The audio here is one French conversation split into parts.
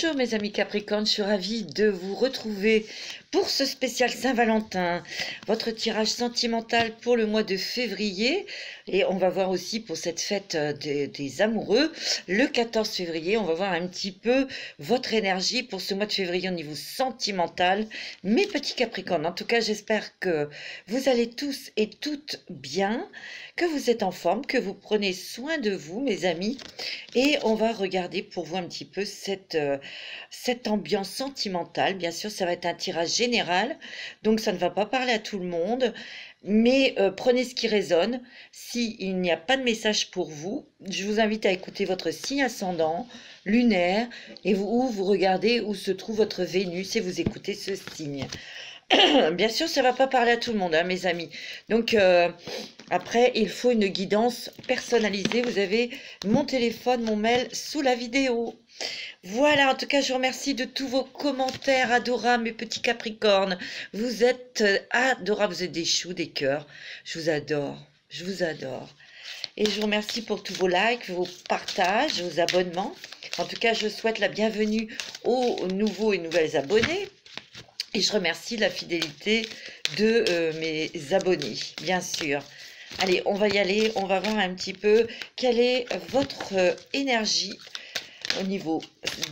Bonjour mes amis Capricorne, je suis ravie de vous retrouver pour ce spécial Saint-Valentin. Votre tirage sentimental pour le mois de février. Et on va voir aussi pour cette fête des amoureux, le 14 février, on va voir un petit peu votre énergie pour ce mois de février au niveau sentimental. Mes petits Capricornes, en tout cas j'espère que vous allez tous et toutes bien, que vous êtes en forme, que vous prenez soin de vous mes amis. Et on va regarder pour vous un petit peu cette ambiance sentimentale. Bien sûr ça va être un tirage général, donc ça ne va pas parler à tout le monde. Mais prenez ce qui résonne. S'il n'y a pas de message pour vous, je vous invite à écouter votre signe ascendant, lunaire, et vous regardez où se trouve votre Vénus et vous écoutez ce signe. Bien sûr, ça ne va pas parler à tout le monde, hein, mes amis. Donc, après, il faut une guidance personnalisée. Vous avez mon téléphone, mon mail sous la vidéo. Voilà, en tout cas, je vous remercie de tous vos commentaires adorables, mes petits Capricornes. Vous êtes adorables, vous êtes des choux, des cœurs. Je vous adore, je vous adore. Et je vous remercie pour tous vos likes, vos partages, vos abonnements. En tout cas, je souhaite la bienvenue aux nouveaux et nouvelles abonnés. Et je remercie la fidélité de mes abonnés, bien sûr. Allez, on va y aller, on va voir un petit peu quelle est votre énergie au niveau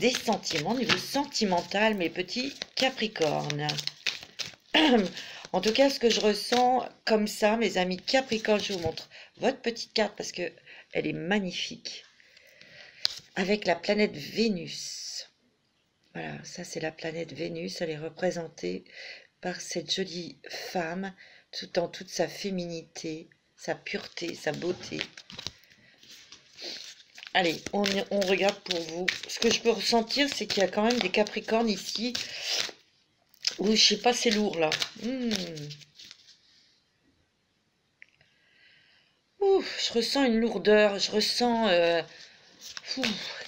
des sentiments, au niveau sentimental, mes petits Capricornes. En tout cas, ce que je ressens comme ça, mes amis Capricornes, je vous montre votre petite carte parce qu'elle est magnifique. Avec la planète Vénus. Voilà, ça c'est la planète Vénus, elle est représentée par cette jolie femme, tout en toute sa féminité, sa pureté, sa beauté. Allez, on regarde pour vous. Ce que je peux ressentir, c'est qu'il y a quand même des Capricornes ici. Où, je sais pas, c'est lourd, là. Ouf, je ressens une lourdeur. Je ressens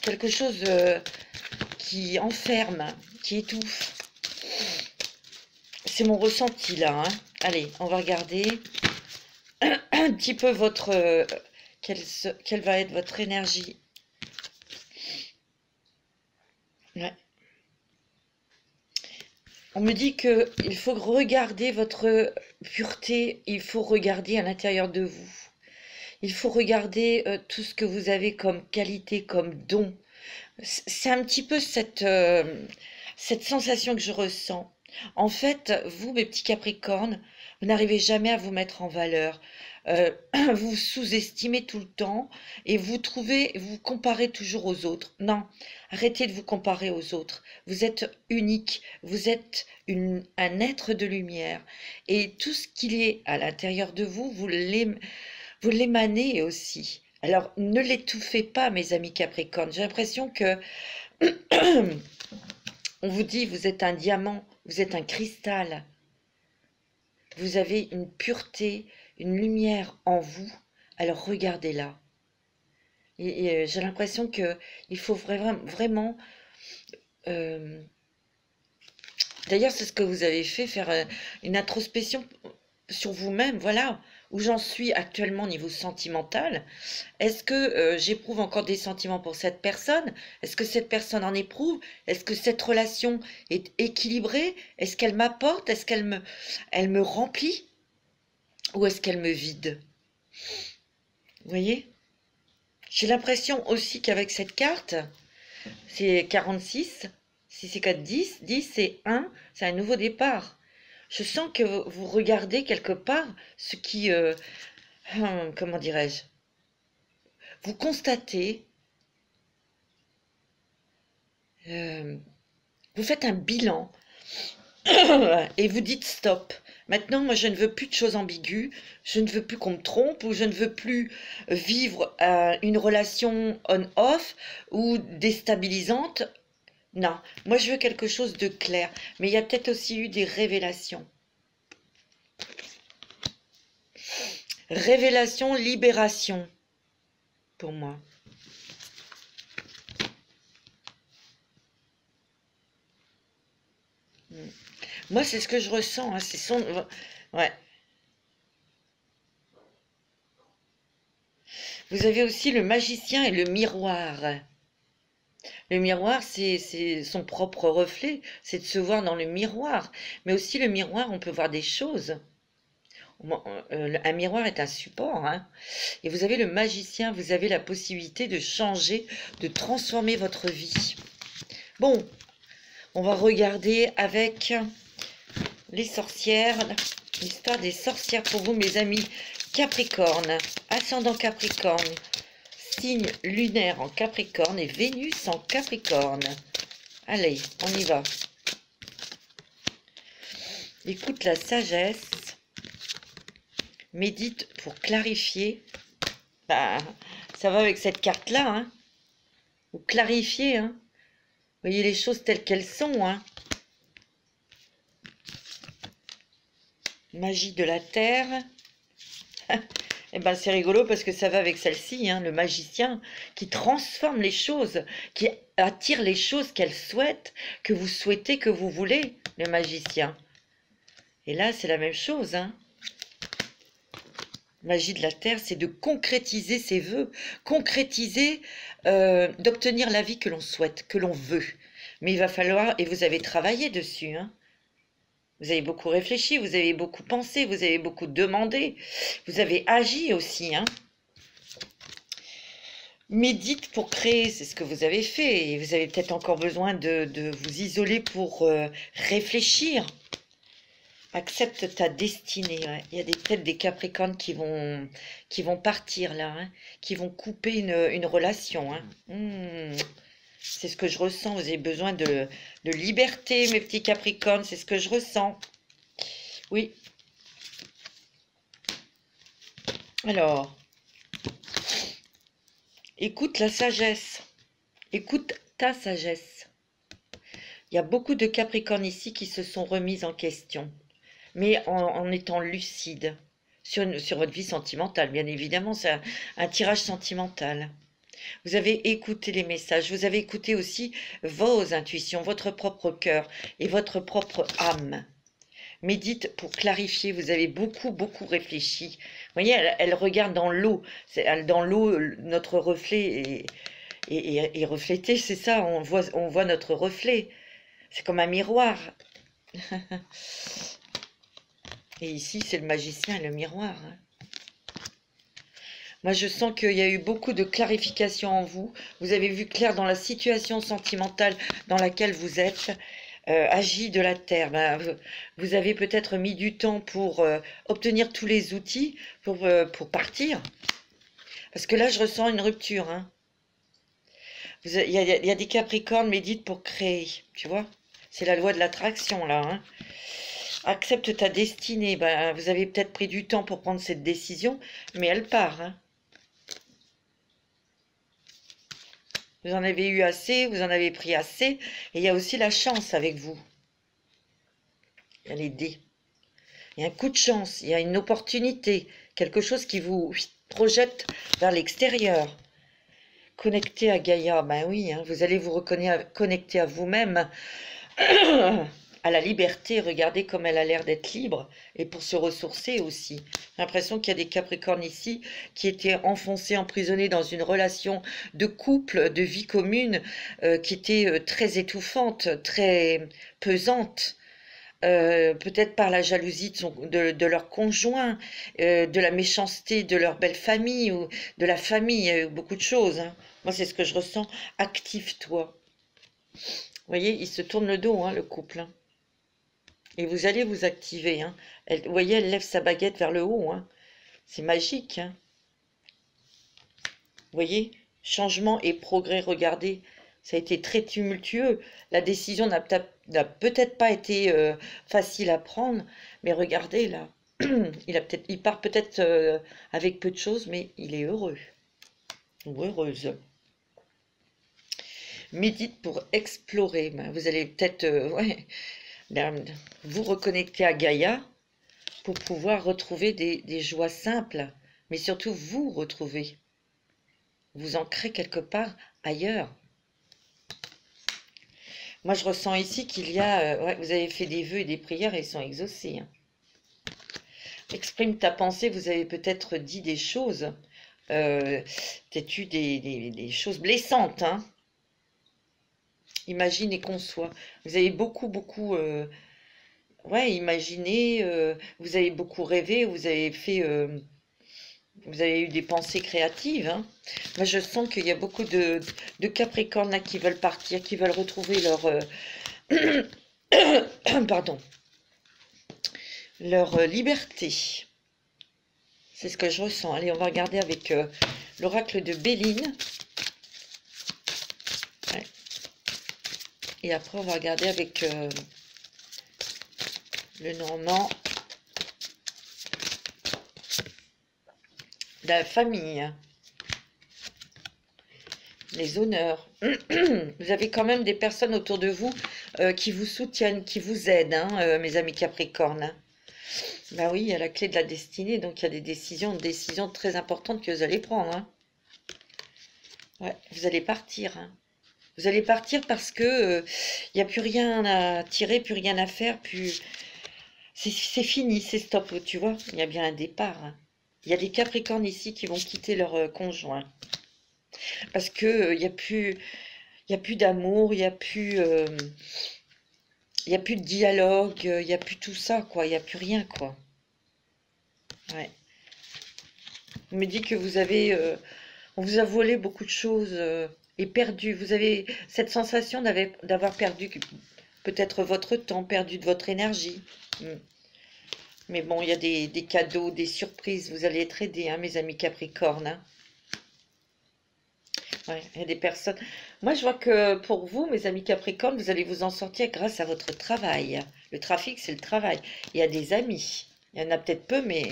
quelque chose qui enferme, qui étouffe. C'est mon ressenti, là. Hein. Allez, on va regarder un petit peu votre... Quelle va être votre énergie? Ouais. On me dit qu'il faut regarder votre pureté, il faut regarder à l'intérieur de vous. Il faut regarder tout ce que vous avez comme qualité, comme don. C'est un petit peu cette sensation que je ressens. En fait, vous, mes petits Capricornes, vous n'arrivez jamais à vous mettre en valeur. Vous sous-estimez tout le temps et vous comparez toujours aux autres. Non, arrêtez de vous comparer aux autres. Vous êtes unique, vous êtes un être de lumière. Et tout ce qu'il est à l'intérieur de vous, vous l'émanez aussi. Alors, ne l'étouffez pas, mes amis Capricornes. J'ai l'impression que... on vous dit, vous êtes un diamant, vous êtes un cristal. Vous avez une pureté, une lumière en vous, alors regardez-la. Et j'ai l'impression qu'il faut vraiment... D'ailleurs, c'est ce que vous avez fait, faire une introspection sur vous-même, voilà, où j'en suis actuellement au niveau sentimental. Est-ce que j'éprouve encore des sentiments pour cette personne? Est-ce que cette personne en éprouve? Est-ce que cette relation est équilibrée? Est-ce qu'elle m'apporte? Est-ce qu'elle me remplit? Ou est-ce qu'elle me vide? Vous voyez? J'ai l'impression aussi qu'avec cette carte, c'est 46, 6 et 4, 10, 10 c'est 1, c'est un nouveau départ. Je sens que vous regardez quelque part ce qui, comment dirais-je, vous constatez, vous faites un bilan et vous dites stop. Maintenant, moi, je ne veux plus de choses ambiguës, je ne veux plus qu'on me trompe ou je ne veux plus vivre une relation on-off ou déstabilisante. Non, moi je veux quelque chose de clair. Mais il y a peut-être aussi eu des révélations. Révélation, libération, pour moi. Moi, c'est ce que je ressens. Hein. C'est son... Ouais. Vous avez aussi le magicien et le miroir. Le miroir, c'est son propre reflet, c'est de se voir dans le miroir. Mais aussi le miroir, on peut voir des choses. Un miroir est un support. Et vous avez le magicien, vous avez la possibilité de changer, de transformer votre vie. Bon, on va regarder avec les sorcières, l'histoire des sorcières pour vous, mes amis. Capricorne, ascendant Capricorne, signe lunaire en Capricorne et Vénus en Capricorne. Allez, on y va. Écoute la sagesse. Médite pour clarifier. Bah, ça va avec cette carte-là. Vous clarifiez. Voyez les choses telles qu'elles sont. Magie de la terre. Eh ben, c'est rigolo parce que ça va avec celle-ci, le magicien qui transforme les choses, qui attire les choses qu'elle souhaite, que vous souhaitez, que vous voulez, le magicien. Et là, c'est la même chose. Magie de la terre, c'est de concrétiser ses vœux, concrétiser, d'obtenir la vie que l'on souhaite, que l'on veut. Mais il va falloir, et vous avez travaillé dessus, vous avez beaucoup réfléchi, vous avez beaucoup pensé, vous avez beaucoup demandé, vous avez agi aussi. Médite pour créer, c'est ce que vous avez fait, et vous avez peut-être encore besoin de vous isoler pour réfléchir. Accepte ta destinée. Il y a peut-être des Capricornes qui vont partir là, qui vont couper une relation. C'est ce que je ressens. Vous avez besoin de liberté, mes petits Capricornes. C'est ce que je ressens. Oui. Alors, écoute la sagesse. Écoute ta sagesse. Il y a beaucoup de Capricornes ici qui se sont remises en question. Mais en étant lucide sur votre vie sentimentale. Bien évidemment, c'est un tirage sentimental. Vous avez écouté les messages, vous avez écouté aussi vos intuitions, votre propre cœur et votre propre âme. Médite pour clarifier, vous avez beaucoup réfléchi. Vous voyez, elle regarde dans l'eau, notre reflet est reflété, c'est ça, on voit notre reflet. C'est comme un miroir. Et ici, c'est le magicien et le miroir. Moi, je sens qu'il y a eu beaucoup de clarification en vous. Vous avez vu clair dans la situation sentimentale dans laquelle vous êtes. Agis de la terre. Vous avez peut-être mis du temps pour obtenir tous les outils pour partir. Parce que là, je ressens une rupture. Il y a des Capricornes, médite pour créer. Tu vois, c'est la loi de l'attraction, là. Accepte ta destinée. Vous avez peut-être pris du temps pour prendre cette décision, mais elle part. Vous en avez eu assez, vous en avez pris assez. Et il y a aussi la chance avec vous. Il y a les dés. Il y a un coup de chance, il y a une opportunité. Quelque chose qui vous projette vers l'extérieur. Connecté à Gaïa. Vous allez vous reconnecter à vous-même. À la liberté, regardez comme elle a l'air d'être libre, et pour se ressourcer aussi. J'ai l'impression qu'il y a des Capricornes ici qui étaient enfoncés, emprisonnés dans une relation de couple, de vie commune, qui était très étouffante, très pesante, peut-être par la jalousie de leur conjoint, de la méchanceté de leur belle famille, ou de la famille, beaucoup de choses. Moi, c'est ce que je ressens. Active-toi. Vous voyez, ils se tournent le dos, le couple. Et vous allez vous activer. Vous voyez, elle lève sa baguette vers le haut. C'est magique. Vous voyez, changement et progrès, regardez. Ça a été très tumultueux. La décision n'a peut-être pas été facile à prendre. Mais regardez, là, il part peut-être avec peu de choses, mais il est heureux. Ou heureuse. Médite pour explorer. Vous allez peut-être... vous reconnecter à Gaïa pour pouvoir retrouver des joies simples, mais surtout vous retrouver. Vous ancrez quelque part ailleurs. Moi, je ressens ici qu'il y a... vous avez fait des vœux et des prières et ils sont exaucés. Exprime ta pensée, vous avez peut-être dit des choses, peut-être eu des choses blessantes. imagine et conçoit. Vous avez beaucoup ouais, imaginé, vous avez beaucoup rêvé, vous avez fait, vous avez eu des pensées créatives. Hein. Moi, je sens qu'il y a beaucoup de Capricornes là, qui veulent partir, qui veulent retrouver leur, pardon, leur liberté. C'est ce que je ressens. Allez, on va regarder avec l'oracle de Béline. Ouais. Et après, on va regarder avec le Normand de la famille. Les honneurs. Vous avez quand même des personnes autour de vous qui vous soutiennent, qui vous aident, hein, mes amis Capricornes. Ben oui, il y a la clé de la destinée, donc il y a des décisions très importantes que vous allez prendre. Hein. Ouais, vous allez partir. Hein. Vous allez partir parce que il n'y a plus rien à tirer, plus rien à faire, plus c'est fini, c'est stop, tu vois. Il y a bien un départ. Hein. Il y a des Capricornes ici qui vont quitter leur conjoint. Parce que il n'y a plus d'amour, il n'y a plus... Il n'y a plus de dialogue, il n'y a plus tout ça, quoi. Il n'y a plus rien, quoi. Ouais. On me dit que vous avez... on vous a volé beaucoup de choses et perdu. Vous avez cette sensation d'avoir perdu peut-être votre temps, perdu de votre énergie. Mais bon, il y a des cadeaux, des surprises. Vous allez être aidés, hein, mes amis Capricornes. Hein. Ouais, il y a des personnes... Moi, je vois que pour vous, mes amis Capricornes, vous allez vous en sortir grâce à votre travail. Le trafic, c'est le travail. Il y a des amis. Il y en a peut-être peu, mais...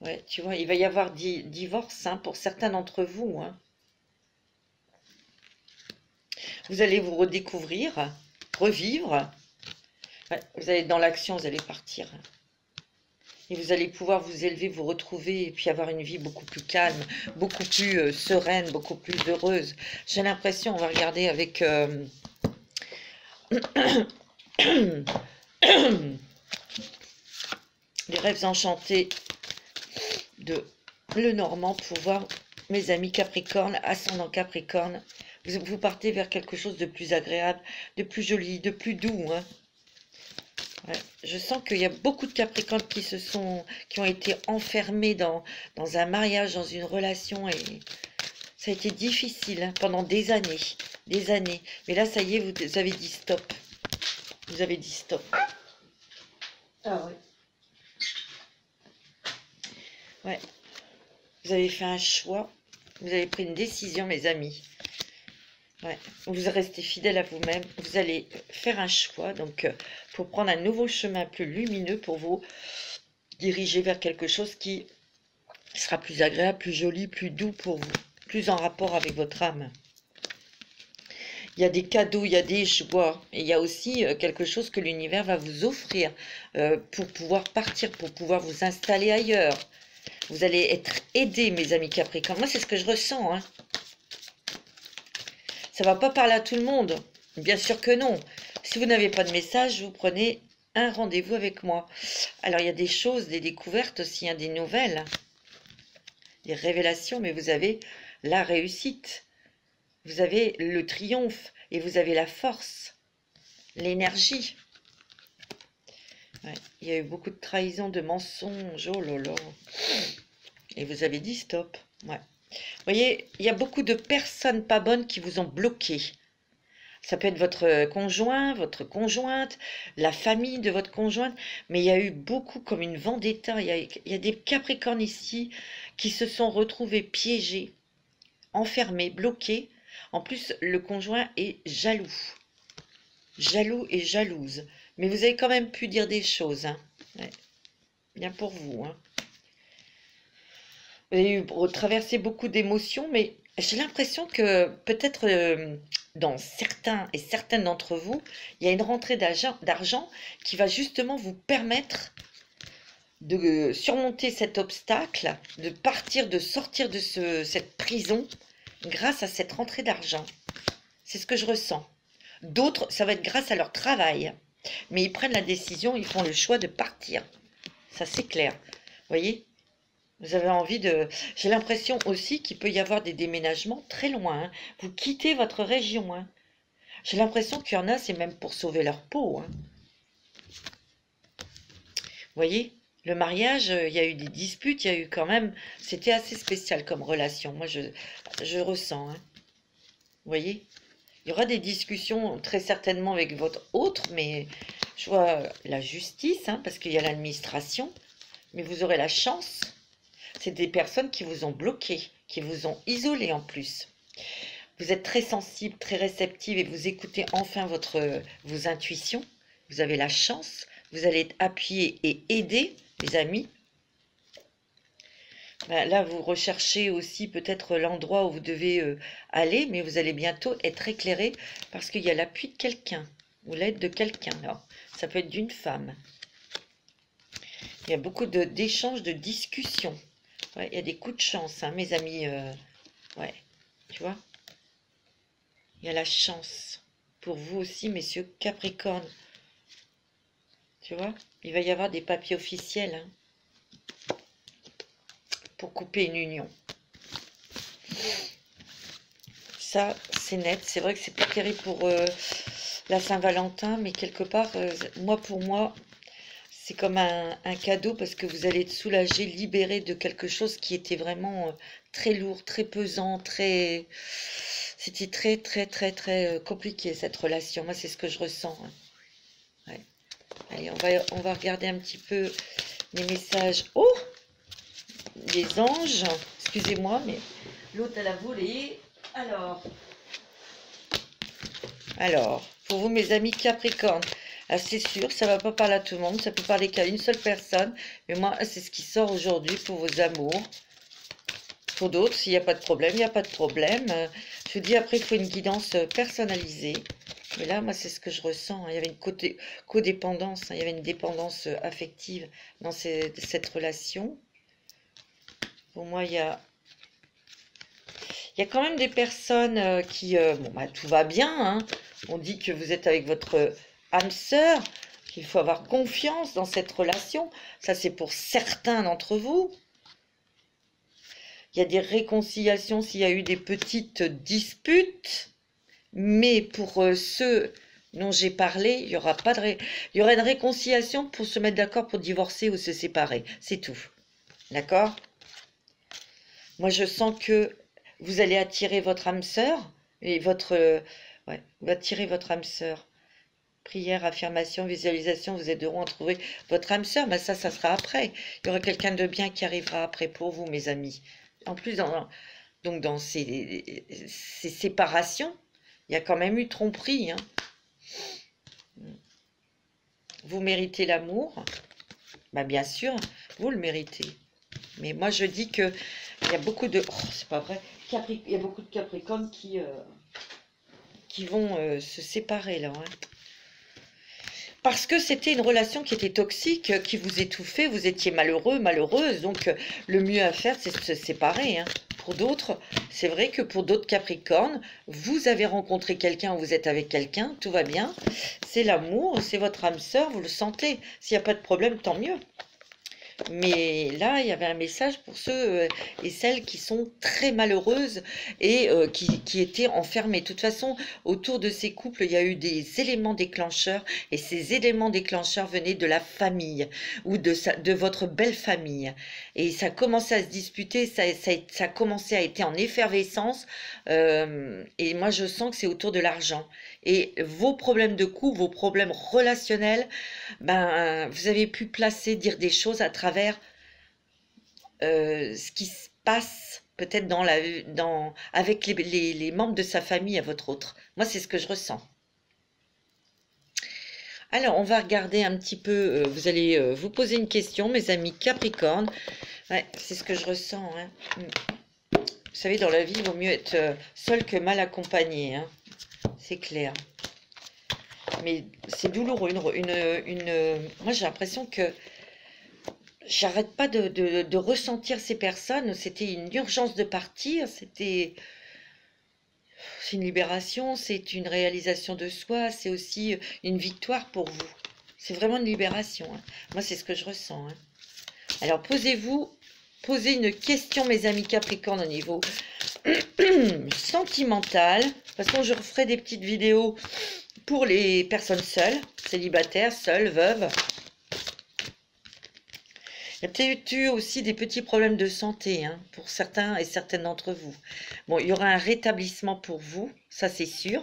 Ouais, tu vois, il va y avoir divorce hein, pour certains d'entre vous. Hein. Vous allez vous redécouvrir, revivre. Ouais, vous allez dans l'action, vous allez partir. Et vous allez pouvoir vous élever, vous retrouver et puis avoir une vie beaucoup plus calme, beaucoup plus sereine, beaucoup plus heureuse. J'ai l'impression, on va regarder avec les rêves enchantés de le Normand pour voir mes amis Capricorne, ascendant Capricorne. Vous partez vers quelque chose de plus agréable, de plus joli, de plus doux, hein. Ouais, je sens qu'il y a beaucoup de Capricornes qui ont été enfermés dans un mariage, dans une relation, et ça a été difficile hein, pendant des années. Mais là, ça y est, vous avez dit stop. Vous avez dit stop. Ah ouais. Ouais. Vous avez fait un choix. Vous avez pris une décision, mes amis. Ouais. Vous restez fidèle à vous-même, vous allez faire un choix, donc pour prendre un nouveau chemin plus lumineux pour vous diriger vers quelque chose qui sera plus agréable, plus joli, plus doux pour vous, plus en rapport avec votre âme. Il y a des cadeaux, il y a des joies, et il y a aussi quelque chose que l'univers va vous offrir pour pouvoir partir, pour pouvoir vous installer ailleurs. Vous allez être aidés, mes amis Capricorne. Moi, c'est ce que je ressens, hein. Ça ne va pas parler à tout le monde, bien sûr que non. Si vous n'avez pas de message, vous prenez un rendez-vous avec moi. Alors, il y a des choses, des découvertes aussi, hein, des nouvelles, des révélations, mais vous avez la réussite, vous avez le triomphe et vous avez la force, l'énergie. Ouais, il y a eu beaucoup de trahisons, de mensonges, oh là là. Et vous avez dit stop, ouais. Vous voyez, il y a beaucoup de personnes pas bonnes qui vous ont bloqué. Ça peut être votre conjoint, votre conjointe, la famille de votre conjointe, mais il y a eu beaucoup, comme une vendetta, il y a des Capricornes ici qui se sont retrouvés piégés, enfermés, bloqués. En plus, le conjoint est jaloux. Jaloux et jalouse. Mais vous avez quand même pu dire des choses. Hein. Ouais. Bien pour vous, hein. Vous avez traversé beaucoup d'émotions, mais j'ai l'impression que peut-être dans certains et certaines d'entre vous, il y a une rentrée d'argent qui va justement vous permettre de surmonter cet obstacle, de partir, de sortir de cette prison grâce à cette rentrée d'argent. C'est ce que je ressens. D'autres, ça va être grâce à leur travail. Mais ils prennent la décision, ils font le choix de partir. Ça, c'est clair. Vous voyez ? Vous avez envie de... J'ai l'impression aussi qu'il peut y avoir des déménagements très loin. Hein. Vous quittez votre région. Hein. J'ai l'impression qu'il y en a, c'est même pour sauver leur peau. Vous voyez, le mariage, il y a eu des disputes, il y a eu quand même... C'était assez spécial comme relation, moi je ressens. Vous voyez, il y aura des discussions très certainement avec votre autre, mais je vois la justice, parce qu'il y a l'administration, mais vous aurez la chance. C'est des personnes qui vous ont bloqué, qui vous ont isolé en plus. Vous êtes très sensible, très réceptive et vous écoutez enfin vos intuitions. Vous avez la chance. Vous allez être appuyé et aidé, les amis. Là, vous recherchez aussi peut-être l'endroit où vous devez aller, mais vous allez bientôt être éclairé parce qu'il y a l'appui de quelqu'un ou l'aide de quelqu'un. Ça peut être d'une femme. Il y a beaucoup d'échanges, de discussions. Ouais, il y a des coups de chance, mes amis. Ouais, tu vois, il y a la chance pour vous aussi, messieurs Capricorne. Tu vois, il va y avoir des papiers officiels pour couper une union. Ça, c'est net. C'est vrai que c'est plus terrible pour la Saint-Valentin, mais quelque part, pour moi, c'est comme un cadeau parce que vous allez être soulagé, libéré de quelque chose qui était vraiment très lourd, très pesant, très... C'était très, très, très, très compliqué cette relation. Moi, c'est ce que je ressens. Ouais. Allez, on va regarder un petit peu les messages. Oh, les anges. Excusez-moi, mais l'autre, elle a volé. Alors, pour vous, mes amis Capricorne, c'est sûr, ça ne va pas parler à tout le monde, ça peut parler qu'à une seule personne, mais moi, c'est ce qui sort aujourd'hui pour vos amours. Pour d'autres, s'il n'y a pas de problème, il n'y a pas de problème. Je vous dis, après, il faut une guidance personnalisée. Mais là, moi, c'est ce que je ressens. Il y avait une codépendance, il y avait une dépendance affective dans cette relation. Pour moi, il y a quand même des personnes qui... Bon, bah, tout va bien. On dit que vous êtes avec votre... âme sœur, qu'il faut avoir confiance dans cette relation. Ça, c'est pour certains d'entre vous. Il y a des réconciliations s'il y a eu des petites disputes. Mais pour ceux dont j'ai parlé, il y aura une réconciliation pour se mettre d'accord pour divorcer ou se séparer. C'est tout. D'accord? Moi, je sens que vous allez attirer votre âme sœur. Et vous attirez votre âme sœur. Prière, affirmation, visualisation, vous aideront à trouver votre âme sœur. Mais ça sera après. Il y aura quelqu'un de bien qui arrivera après pour vous, mes amis. En plus, dans ces séparations, il y a quand même eu tromperie. Vous méritez l'amour. Bah, bien sûr, vous le méritez. Mais moi, je dis que il y a beaucoup de... Oh, c'est pas vrai. Il y a beaucoup de Capricornes qui vont se séparer, là. Parce que c'était une relation qui était toxique, qui vous étouffait, vous étiez malheureux, malheureuse. Donc, le mieux à faire, c'est de se séparer. Pour d'autres, c'est vrai que pour d'autres Capricornes, vous avez rencontré quelqu'un, vous êtes avec quelqu'un, tout va bien. C'est l'amour, c'est votre âme sœur, vous le sentez. S'il n'y a pas de problème, tant mieux. Mais là, il y avait un message pour ceux et celles qui sont très malheureuses et qui étaient enfermées. De toute façon, autour de ces couples, il y a eu des éléments déclencheurs et ces éléments déclencheurs venaient de la famille ou de votre belle famille. Et ça commençait à se disputer, ça commençait à être en effervescence et moi, je sens que c'est autour de l'argent. Et vos problèmes de couple, vos problèmes relationnels, vous avez pu placer, dire des choses à travers ce qui se passe peut-être avec les membres de sa famille à votre autre. Moi, c'est ce que je ressens. Alors, on va regarder un petit peu, vous allez vous poser une question, mes amis Capricorne. Ouais, c'est ce que je ressens. Vous savez, dans la vie, il vaut mieux être seul que mal accompagné. C'est clair. Mais c'est douloureux. Moi, j'ai l'impression que j'arrête pas de ressentir ces personnes. C'était une urgence de partir. C'est une libération. C'est une réalisation de soi. C'est aussi une victoire pour vous. C'est vraiment une libération. Moi, c'est ce que je ressens. Alors, posez une question, mes amis Capricorne, au niveau Sentimental. De toute façon, je referai des petites vidéos pour les personnes seules, célibataires, seules, veuves. Il y a peut-être eu aussi des petits problèmes de santé hein, pour certains et certaines d'entre vous. Bon, il y aura un rétablissement pour vous, ça c'est sûr.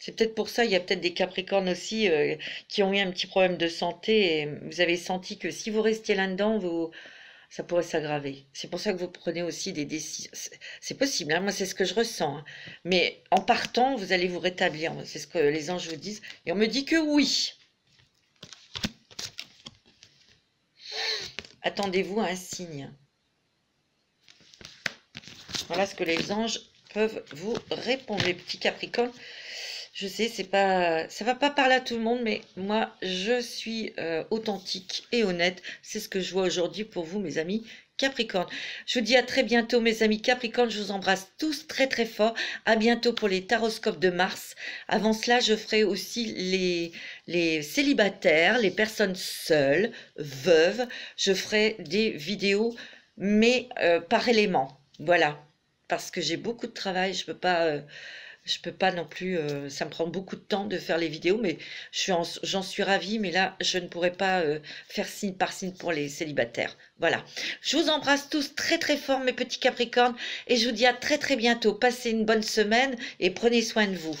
C'est peut-être pour ça, il y a peut-être des Capricornes aussi qui ont eu un petit problème de santé. Et vous avez senti que si vous restiez là-dedans, vous... ça pourrait s'aggraver. C'est pour ça que vous prenez aussi des décisions. C'est possible, hein, moi c'est ce que je ressens. Hein. Mais en partant, vous allez vous rétablir. C'est ce que les anges vous disent. Et on me dit que oui. Attendez-vous à un signe. Voilà ce que les anges peuvent vous répondre. Les petits Capricornes, je sais, c'est pas, ça va pas parler à tout le monde, mais moi, je suis authentique et honnête. C'est ce que je vois aujourd'hui pour vous, mes amis Capricorne. Je vous dis à très bientôt, mes amis Capricorne. Je vous embrasse tous très, très fort. À bientôt pour les taroscopes de Mars. Avant cela, je ferai aussi les célibataires, les personnes seules, veuves. Je ferai des vidéos, mais par élément. Voilà, parce que j'ai beaucoup de travail. Je peux pas... je peux pas non plus, ça me prend beaucoup de temps de faire les vidéos, mais j'en suis ravie, mais là, je ne pourrais pas faire signe par signe pour les célibataires. Voilà. Je vous embrasse tous très très fort, mes petits Capricornes, et je vous dis à très très bientôt. Passez une bonne semaine et prenez soin de vous.